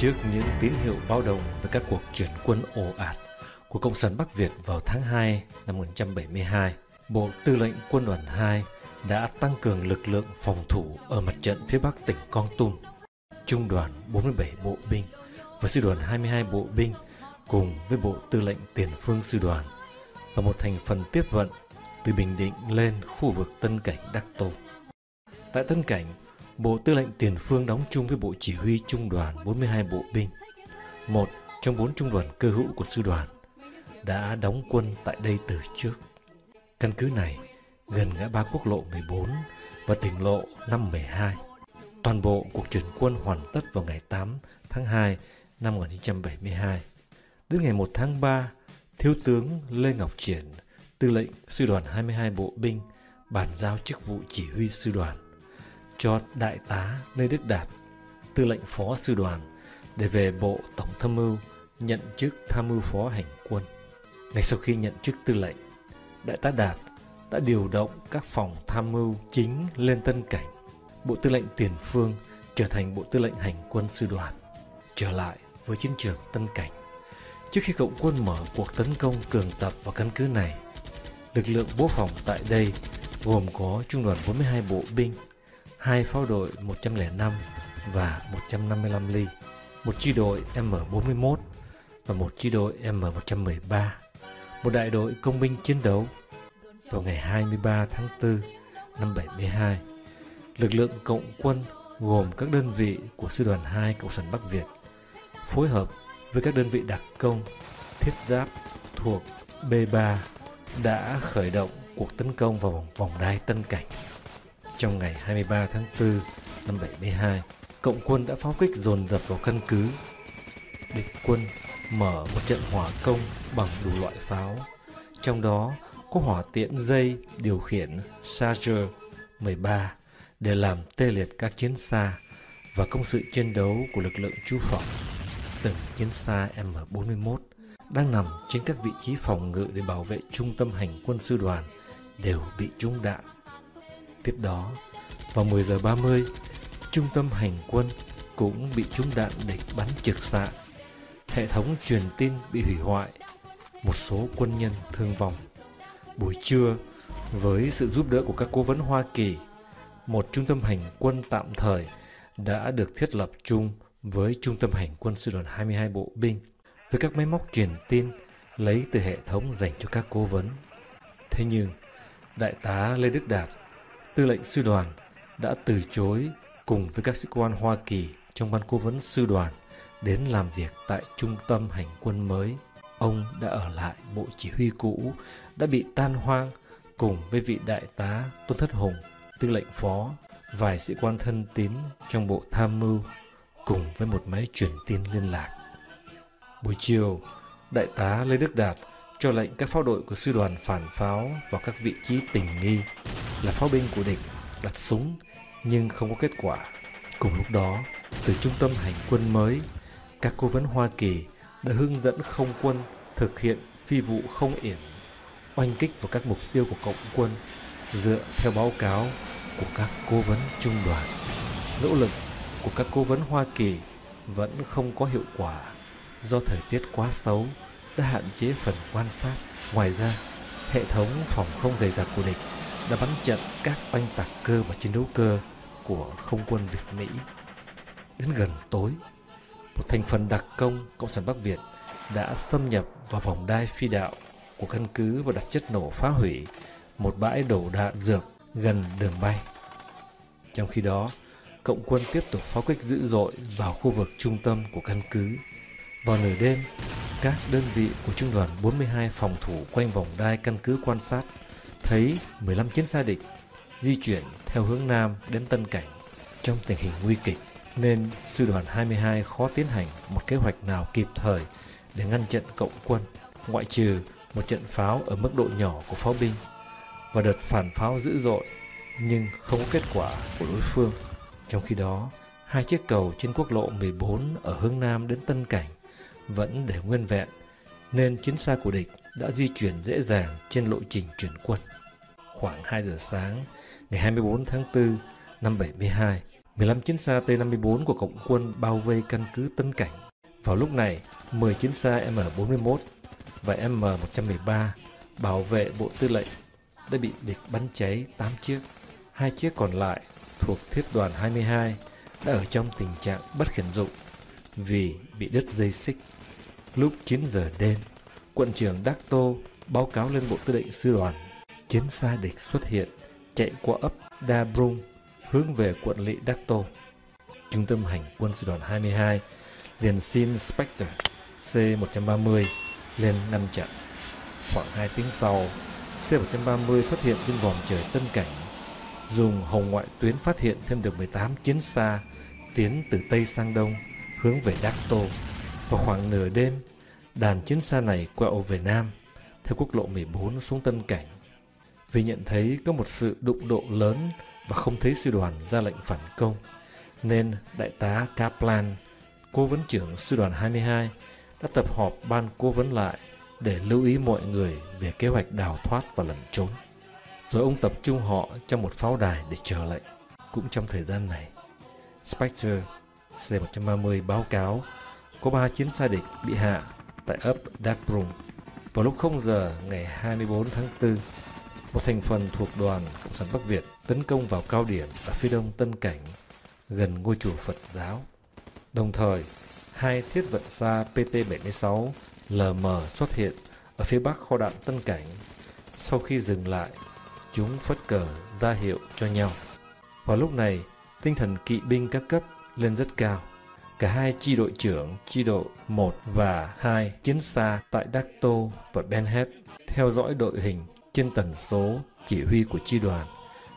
Trước những tín hiệu báo động về các cuộc chuyển quân ồ ạt của Cộng sản Bắc Việt vào tháng 2 năm 1972, Bộ Tư lệnh Quân đoàn 2 đã tăng cường lực lượng phòng thủ ở mặt trận phía bắc tỉnh Kon Tum. Trung đoàn 47 bộ binh và sư đoàn 22 bộ binh cùng với Bộ Tư lệnh Tiền phương sư đoàn và một thành phần tiếp vận từ Bình Định lên khu vực Tân Cảnh Đắk Tô. Tại Tân Cảnh, Bộ Tư lệnh Tiền phương đóng chung với Bộ Chỉ huy Trung đoàn 42 bộ binh, một trong 4 trung đoàn cơ hữu của sư đoàn, đã đóng quân tại đây từ trước. Căn cứ này gần ngã ba quốc lộ 14 và tỉnh lộ 512. Toàn bộ cuộc chuyển quân hoàn tất vào ngày 8 tháng 2 năm 1972. Đến ngày 1 tháng 3, Thiếu tướng Lê Ngọc Triển, tư lệnh sư đoàn 22 bộ binh, bàn giao chức vụ chỉ huy sư đoàn cho Đại tá Lê Đức Đạt, tư lệnh phó sư đoàn, để về Bộ Tổng tham mưu nhận chức tham mưu phó hành quân. Ngay sau khi nhận chức tư lệnh, Đại tá Đạt đã điều động các phòng tham mưu chính lên Tân Cảnh. Bộ Tư lệnh Tiền phương trở thành Bộ Tư lệnh hành quân sư đoàn. Trở lại với chiến trường Tân Cảnh, trước khi Cộng quân mở cuộc tấn công cường tập vào căn cứ này, lực lượng bố phòng tại đây gồm có Trung đoàn 42 bộ binh, 2 pháo đội 105 và 155 ly, 1 chi đội M41 và 1 chi đội M113, một đại đội công binh chiến đấu. Vào ngày 23 tháng 4 năm 72, lực lượng Cộng quân gồm các đơn vị của Sư đoàn 2 Cộng sản Bắc Việt phối hợp với các đơn vị đặc công, thiết giáp thuộc B-3 đã khởi động cuộc tấn công vào vòng đai Tân Cảnh. Trong ngày 23 tháng 4 năm 72, Cộng quân đã pháo kích dồn dập vào căn cứ. Địch quân mở một trận hỏa công bằng đủ loại pháo, trong đó có hỏa tiễn dây điều khiển Sager 13 để làm tê liệt các chiến xa và công sự chiến đấu của lực lượng trú phòng. Từng chiến xa M41 đang nằm trên các vị trí phòng ngự để bảo vệ trung tâm hành quân sư đoàn đều bị trúng đạn. Tiếp đó, vào 10 giờ 30, trung tâm hành quân cũng bị trúng đạn địch bắn trực xạ. Hệ thống truyền tin bị hủy hoại, một số quân nhân thương vong. Buổi trưa, với sự giúp đỡ của các cố vấn Hoa Kỳ, một trung tâm hành quân tạm thời đã được thiết lập chung với trung tâm hành quân sư đoàn 22 bộ binh, với các máy móc truyền tin lấy từ hệ thống dành cho các cố vấn. Thế nhưng, Đại tá Lê Đức Đạt, tư lệnh sư đoàn, đã từ chối cùng với các sĩ quan Hoa Kỳ trong ban cố vấn sư đoàn đến làm việc tại trung tâm hành quân mới. Ông đã ở lại bộ chỉ huy cũ đã bị tan hoang cùng với vị đại tá Tôn Thất Hùng, tư lệnh phó, vài sĩ quan thân tín trong bộ tham mưu cùng với một máy truyền tin liên lạc. Buổi chiều, đại tá Lê Đức Đạt cho lệnh các pháo đội của sư đoàn phản pháo vào các vị trí tình nghi là pháo binh của địch đặt súng nhưng không có kết quả. Cùng lúc đó, từ trung tâm hành quân mới, các cố vấn Hoa Kỳ đã hướng dẫn không quân thực hiện phi vụ không yểm, oanh kích vào các mục tiêu của Cộng quân dựa theo báo cáo của các cố vấn trung đoàn. Nỗ lực của các cố vấn Hoa Kỳ vẫn không có hiệu quả do thời tiết quá xấu đã hạn chế phần quan sát. Ngoài ra, hệ thống phòng không dày đặc của địch đã bắn chặn các oanh tạc cơ và chiến đấu cơ của không quân Việt Mỹ. Đến gần tối, một thành phần đặc công Cộng sản Bắc Việt đã xâm nhập vào vòng đai phi đạo của căn cứ và đặt chất nổ phá hủy một bãi đổ đạn dược gần đường bay. Trong khi đó, Cộng quân tiếp tục pháo kích dữ dội vào khu vực trung tâm của căn cứ. Vào nửa đêm, các đơn vị của Trung đoàn 42 phòng thủ quanh vòng đai căn cứ quan sát thấy 15 chiến xa địch di chuyển theo hướng Nam đến Tân Cảnh. Trong tình hình nguy kịch nên Sư đoàn 22 khó tiến hành một kế hoạch nào kịp thời để ngăn chặn Cộng quân, ngoại trừ một trận pháo ở mức độ nhỏ của pháo binh và đợt phản pháo dữ dội nhưng không có kết quả của đối phương. Trong khi đó, hai chiếc cầu trên quốc lộ 14 ở hướng Nam đến Tân Cảnh vẫn để nguyên vẹn nên chiến xa của địch đã di chuyển dễ dàng trên lộ trình chuyển quân. Khoảng 2 giờ sáng ngày 24 tháng 4 năm 72, 15 chiến xa T-54 của Cộng quân bao vây căn cứ Tân Cảnh. Vào lúc này, 10 chiến xa M41 và M113 bảo vệ bộ tư lệnh đã bị địch bắn cháy 8 chiếc. 2 chiếc còn lại thuộc thiết đoàn 22 đã ở trong tình trạng bất khẩn dụng vì bị đứt dây xích. Lúc 9 giờ đêm, quận trưởng Đắk Tô báo cáo lên Bộ Tư lệnh Sư đoàn. Chiến xa địch xuất hiện, chạy qua ấp Đa Brung, hướng về quận lỵ Đắk Tô. Trung tâm hành quân Sư đoàn 22 liền xin Spectre C-130 lên ngăn chặn. Khoảng 2 tiếng sau, C-130 xuất hiện trên vòng trời Tân Cảnh, dùng hồng ngoại tuyến phát hiện thêm được 18 chiến xa tiến từ Tây sang Đông, hướng về Đắk Tô. Vào khoảng nửa đêm, đàn chiến xa này quẹo về Nam, theo quốc lộ 14 xuống Tân Cảnh. Vì nhận thấy có một sự đụng độ lớn và không thấy sư đoàn ra lệnh phản công, nên Đại tá Kaplan, cố vấn trưởng sư đoàn 22, đã tập họp ban cố vấn lại để lưu ý mọi người về kế hoạch đào thoát và lẩn trốn. Rồi ông tập trung họ trong một pháo đài để chờ lệnh. Cũng trong thời gian này, Spectre C-130 báo cáo có 3 chiến xa địch bị hạ tại ấp Đắk Brung. Vào lúc 0 giờ ngày 24 tháng 4, một thành phần thuộc đoàn Cộng sản Bắc Việt tấn công vào cao điểm ở phía đông Tân Cảnh, gần ngôi chùa Phật giáo. Đồng thời, 2 thiết vận xa PT76 LM xuất hiện ở phía bắc kho đạn Tân Cảnh. Sau khi dừng lại, chúng phất cờ ra hiệu cho nhau. Vào lúc này, tinh thần kỵ binh các cấp lên rất cao. Cả 2 chi đội trưởng, chi đội 1 và 2 chiến xa tại Đắk Tô và Ben Het, theo dõi đội hình trên tần số chỉ huy của chi đoàn,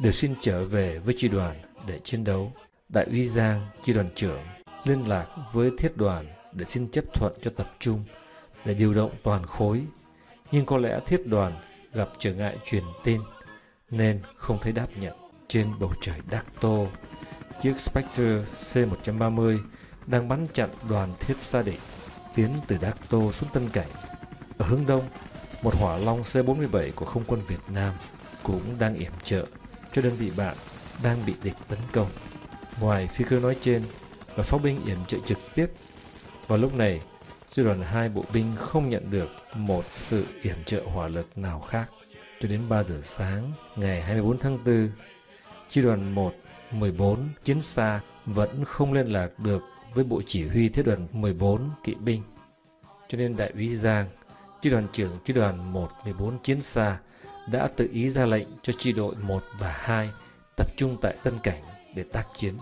đều xin trở về với chi đoàn để chiến đấu. Đại úy Giang, chi đoàn trưởng, liên lạc với thiết đoàn để xin chấp thuận cho tập trung để điều động toàn khối. Nhưng có lẽ thiết đoàn gặp trở ngại truyền tin nên không thấy đáp nhận. Trên bầu trời Đắk Tô, chiếc Spectre C-130 đang bắn chặn đoàn thiết xa địch tiến từ Đắk Tô xuống Tân Cảnh. Ở hướng đông, một hỏa long C-47 của Không quân Việt Nam cũng đang yểm trợ cho đơn vị bạn đang bị địch tấn công. Ngoài phi cơ nói trên và pháo binh yểm trợ trực tiếp, vào lúc này sư đoàn 2 bộ binh không nhận được một sự yểm trợ hỏa lực nào khác. Cho đến 3 giờ sáng ngày 24 tháng 4, chi đoàn 1, 14 chiến xa vẫn không liên lạc được với bộ chỉ huy thiết đoàn 14 kỵ binh. Cho nên đại úy Giang, chi đoàn trưởng chi đoàn 1, 14 chiến xa đã tự ý ra lệnh cho chi đội 1 và 2 tập trung tại Tân Cảnh để tác chiến.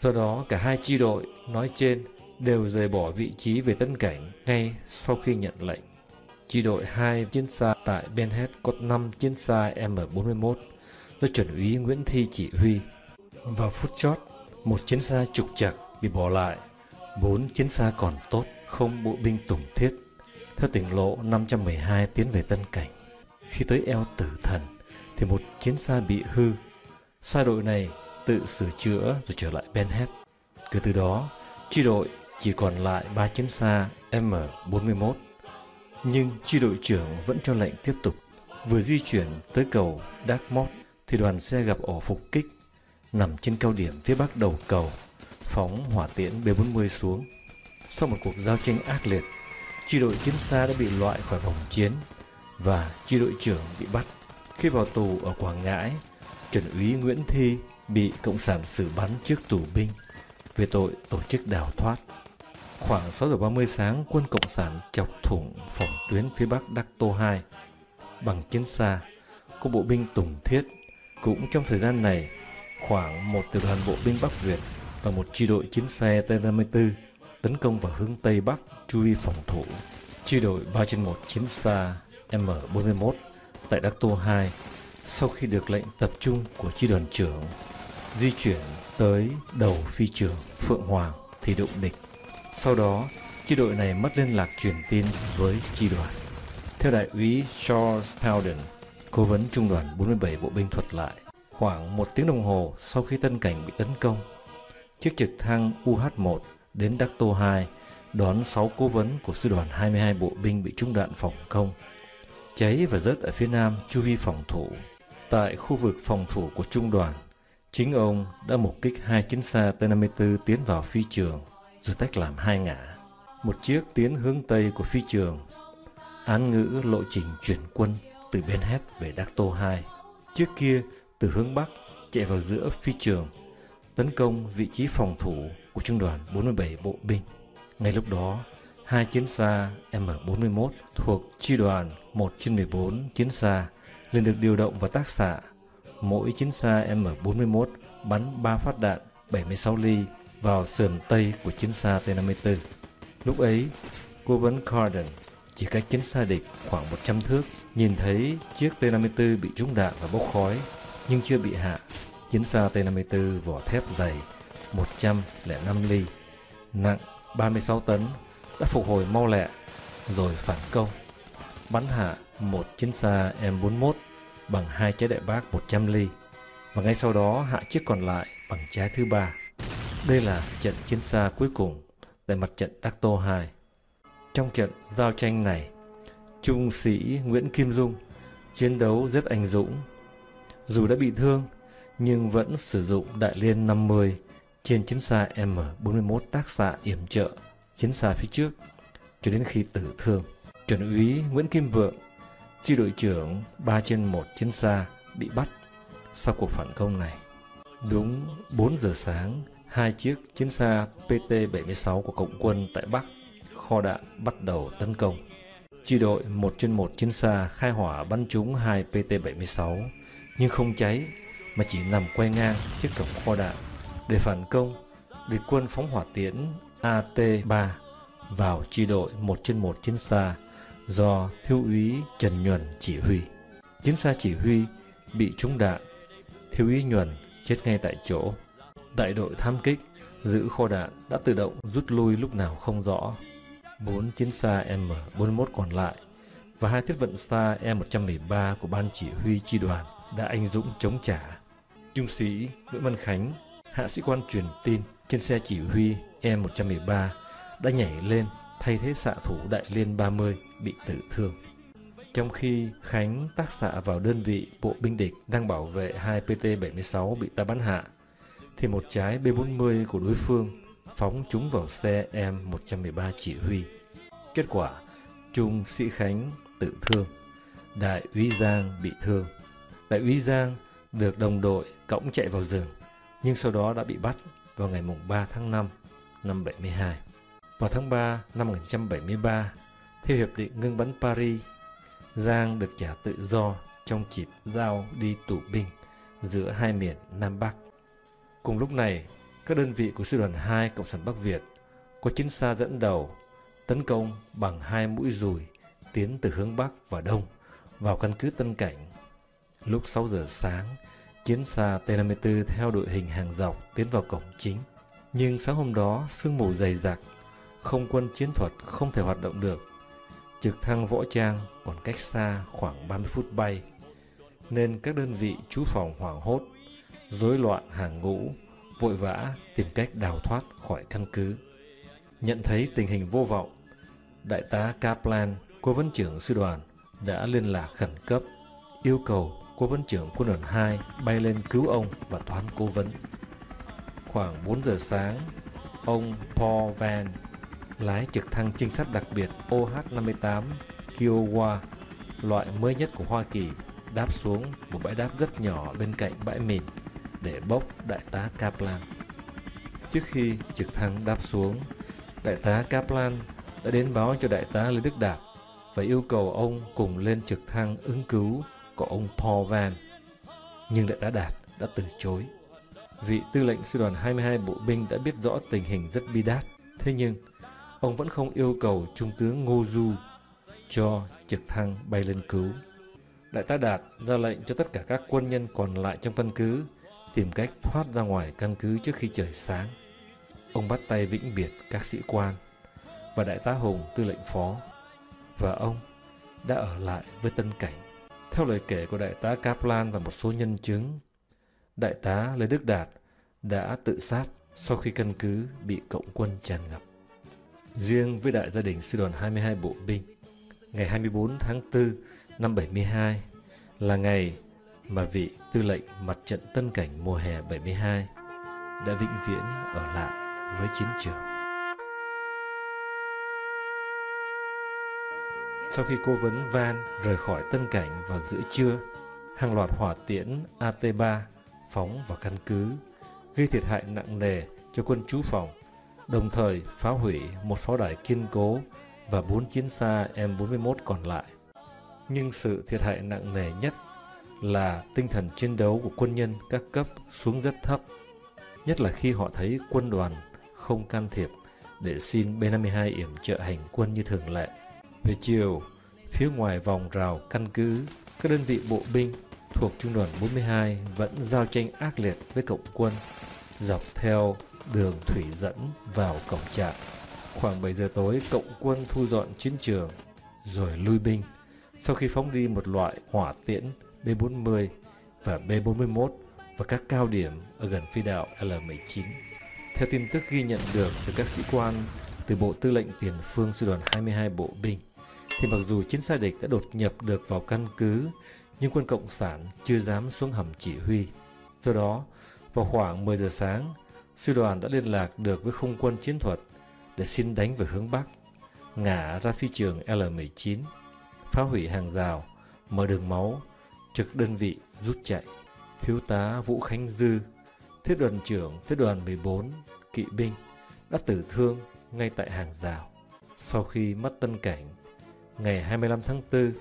Do đó cả 2 chi đội nói trên đều rời bỏ vị trí về Tân Cảnh ngay sau khi nhận lệnh. Chi đội 2 chiến xa tại Ben Het có 5 chiến xa M41 do chuẩn úy Nguyễn Thi chỉ huy. Vào phút chót, một chiến xa trục trặc bị bỏ lại, 4 chiến xa còn tốt không bộ binh tùng thiết, theo tỉnh lộ 512 tiến về Tân Cảnh. Khi tới eo Tử Thần thì một chiến xa bị hư. Xa đội này tự sửa chữa rồi trở lại Ben Het. Kể từ đó, chi đội chỉ còn lại 3 chiến xa M41. Nhưng chi đội trưởng vẫn cho lệnh tiếp tục. Vừa di chuyển tới cầu Đắk Mót thì đoàn xe gặp ổ phục kích nằm trên cao điểm phía bắc đầu cầu, phóng hỏa tiễn B-40 xuống. Sau một cuộc giao tranh ác liệt, chi đội chiến xa đã bị loại khỏi vòng chiến và chi đội trưởng bị bắt. Khi vào tù ở Quảng Ngãi, chuẩn úy Nguyễn Thi bị Cộng sản xử bắn trước tù binh về tội tổ chức đào thoát. Khoảng 6 giờ 30 sáng, quân Cộng sản chọc thủng phòng tuyến phía bắc Đắk Tô 2 bằng chiến xa có bộ binh tùng thiết. Cũng trong thời gian này, khoảng 1 tiểu đoàn bộ binh Bắc Việt và 1 chi đội chiến xe T-54 tấn công vào hướng Tây Bắc chú ý phòng thủ. Chi đội 3/1 chiến xa M41 tại Đắk Tô 2 sau khi được lệnh tập trung của chi đoàn trưởng di chuyển tới đầu phi trường Phượng Hoàng thì đụng địch. Sau đó, chi đội này mất liên lạc truyền tin với chi đoàn. Theo đại úy Charles Howden, cố vấn trung đoàn 47 bộ binh thuật lại, khoảng 1 tiếng đồng hồ sau khi Tân Cảnh bị tấn công, chiếc trực thăng UH-1 đến Đắk Tô 2 đón 6 cố vấn của sư đoàn 22 bộ binh bị trúng đạn phòng không, cháy và rớt ở phía nam chu vi phòng thủ. Tại khu vực phòng thủ của trung đoàn, Chính ông đã mục kích hai chiến xa T-54 tiến vào phi trường, rồi tách làm hai ngã. Một chiếc tiến hướng Tây của phi trường, án ngữ lộ trình chuyển quân từ Ben Het về Đắk Tô 2. Chiếc kia từ hướng Bắc chạy vào giữa phi trường, tấn công vị trí phòng thủ của trung đoàn 47 bộ binh. Ngay lúc đó, hai chiến xa M41 thuộc chi đoàn 1/14 chiến xa liền được điều động và tác xạ. Mỗi chiến xa M41 bắn 3 phát đạn 76 ly vào sườn Tây của chiến xa T-54. Lúc ấy, cố vấn Carden chỉ cách chiến xa địch khoảng 100 thước, nhìn thấy chiếc T-54 bị trúng đạn và bốc khói, nhưng chưa bị hạ. Chiến xa T-54 vỏ thép dày 105 ly, nặng 36 tấn, đã phục hồi mau lẹ, rồi phản công, bắn hạ một chiến xa M41 bằng hai trái đại bác 100 ly, và ngay sau đó hạ chiếc còn lại bằng trái thứ ba. Đây là trận chiến xa cuối cùng tại mặt trận Đắk Tô 2. Trong trận giao tranh này, Trung sĩ Nguyễn Kim Dung chiến đấu rất anh dũng. Dù đã bị thương, nhưng vẫn sử dụng đại liên 50 trên chiến xa M41 tác xạ yểm trợ chiến xa phía trước cho đến khi tử thương. Chuẩn úy Nguyễn Kim Vượng, chi đội trưởng 3/1 chiến xa, bị bắt sau cuộc phản công này. Đúng 4 giờ sáng, hai chiếc chiến xa PT-76 của Cộng quân tại Bắc kho đạn bắt đầu tấn công. Chi đội 1/1 chiến xa khai hỏa bắn trúng hai PT-76 nhưng không cháy, mà chỉ nằm quay ngang trước cổng kho đạn. Để phản công, địch quân phóng hỏa tiễn AT-3 vào chi đội 1/1 chiến xa do thiếu úy Trần Nhuần chỉ huy. Chiến xa chỉ huy bị trúng đạn, thiếu úy Nhuần chết ngay tại chỗ. Đại đội tham kích giữ kho đạn đã tự động rút lui lúc nào không rõ. 4 chiến xa M41 còn lại và hai thiết vận xa M113 của ban chỉ huy chi đoàn đã anh dũng chống trả. Trung sĩ Nguyễn Văn Khánh, hạ sĩ quan truyền tin trên xe chỉ huy M113, đã nhảy lên thay thế xạ thủ đại liên 30 bị tử thương. Trong khi Khánh tác xạ vào đơn vị bộ binh địch đang bảo vệ hai PT-76 bị ta bắn hạ, thì một trái B-40 của đối phương phóng trúng vào xe M113 chỉ huy. Kết quả, Trung sĩ Khánh tử thương, đại úy Giang bị thương. Đại úy Giang được đồng đội cõng chạy vào rừng, nhưng sau đó đã bị bắt vào ngày 3 tháng 5 năm 72. Vào tháng 3 năm 1973, theo Hiệp định Ngưng bắn Paris, Giang được trả tự do trong chỉ giao đi tù binh giữa hai miền Nam Bắc. Cùng lúc này, các đơn vị của Sư đoàn 2 Cộng sản Bắc Việt có chiến xa dẫn đầu tấn công bằng hai mũi dùi tiến từ hướng Bắc và Đông vào căn cứ Tân Cảnh. Lúc 6 giờ sáng, chiến xa T-54 theo đội hình hàng dọc tiến vào cổng chính. Nhưng sáng hôm đó, sương mù dày đặc, không quân chiến thuật không thể hoạt động được. Trực thăng võ trang còn cách xa khoảng 30 phút bay, nên các đơn vị trú phòng hoảng hốt, rối loạn hàng ngũ, vội vã tìm cách đào thoát khỏi căn cứ. Nhận thấy tình hình vô vọng, Đại tá Kaplan, cố vấn trưởng sư đoàn, đã liên lạc khẩn cấp, yêu cầu cố vấn trưởng quân đoàn 2 bay lên cứu ông và toán cố vấn. Khoảng 4 giờ sáng, ông Paul Vann, lái trực thăng trinh sát đặc biệt OH-58 Kiowa, loại mới nhất của Hoa Kỳ, đáp xuống một bãi đáp rất nhỏ bên cạnh bãi mìn để bốc đại tá Kaplan. Trước khi trực thăng đáp xuống, đại tá Kaplan đã đến báo cho đại tá Lê Đức Đạt và yêu cầu ông cùng lên trực thăng ứng cứu của ông Paul Vann, nhưng đại tá Đạt đã từ chối. Vị tư lệnh sư đoàn 22 bộ binh đã biết rõ tình hình rất bi đát, thế nhưng ông vẫn không yêu cầu trung tướng Ngô Du cho trực thăng bay lên cứu. Đại tá Đạt ra lệnh cho tất cả các quân nhân còn lại trong căn cứ tìm cách thoát ra ngoài căn cứ trước khi trời sáng. Ông bắt tay vĩnh biệt các sĩ quan và đại tá Hùng, tư lệnh phó, và ông đã ở lại với Tân Cảnh. Theo lời kể của đại tá Kaplan và một số nhân chứng, đại tá Lê Đức Đạt đã tự sát sau khi căn cứ bị Cộng quân tràn ngập. Riêng với đại gia đình sư đoàn 22 bộ binh, ngày 24 tháng 4 năm 72 là ngày mà vị tư lệnh mặt trận Tân Cảnh mùa hè 72 đã vĩnh viễn ở lại với chiến trường. Sau khi cố vấn Vann rời khỏi Tân Cảnh vào giữa trưa, hàng loạt hỏa tiễn AT-3 phóng vào căn cứ, gây thiệt hại nặng nề cho quân trú phòng, đồng thời phá hủy một pháo đài kiên cố và 4 chiến xa M41 còn lại. Nhưng sự thiệt hại nặng nề nhất là tinh thần chiến đấu của quân nhân các cấp xuống rất thấp, nhất là khi họ thấy quân đoàn không can thiệp để xin B-52 yểm trợ hành quân như thường lệ. Về chiều, phía ngoài vòng rào căn cứ, các đơn vị bộ binh thuộc trung đoàn 42 vẫn giao tranh ác liệt với cộng quân dọc theo đường thủy dẫn vào cổng trại. Khoảng 7 giờ tối, cộng quân thu dọn chiến trường rồi lui binh sau khi phóng đi một loại hỏa tiễn B-40 và B-41 và các cao điểm ở gần phi đảo L-19. Theo tin tức ghi nhận được từ các sĩ quan từ Bộ Tư lệnh Tiền phương Sư đoàn 22 Bộ binh, thì mặc dù chiến xa địch đã đột nhập được vào căn cứ, nhưng quân Cộng sản chưa dám xuống hầm chỉ huy. Do đó, vào khoảng 10 giờ sáng, sư đoàn đã liên lạc được với không quân chiến thuật để xin đánh về hướng Bắc, ngã ra phi trường L-19, phá hủy hàng rào, mở đường máu, trực đơn vị rút chạy. Thiếu tá Vũ Khánh Dư, Thiết đoàn trưởng Thiết đoàn 14, kỵ binh, đã tử thương ngay tại hàng rào. Sau khi mất Tân Cảnh, ngày 25 tháng 4,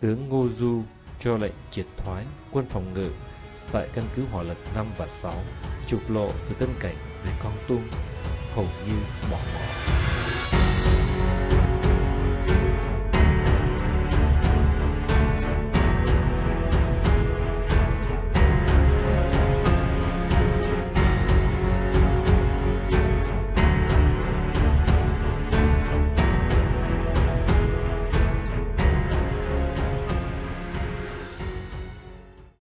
tướng Ngô Du cho lệnh triệt thoái quân phòng ngự tại căn cứ hỏa lực 5 và 6, trục lộ từ Tân Cảnh về Kon Tum hầu như bỏ ngỏ.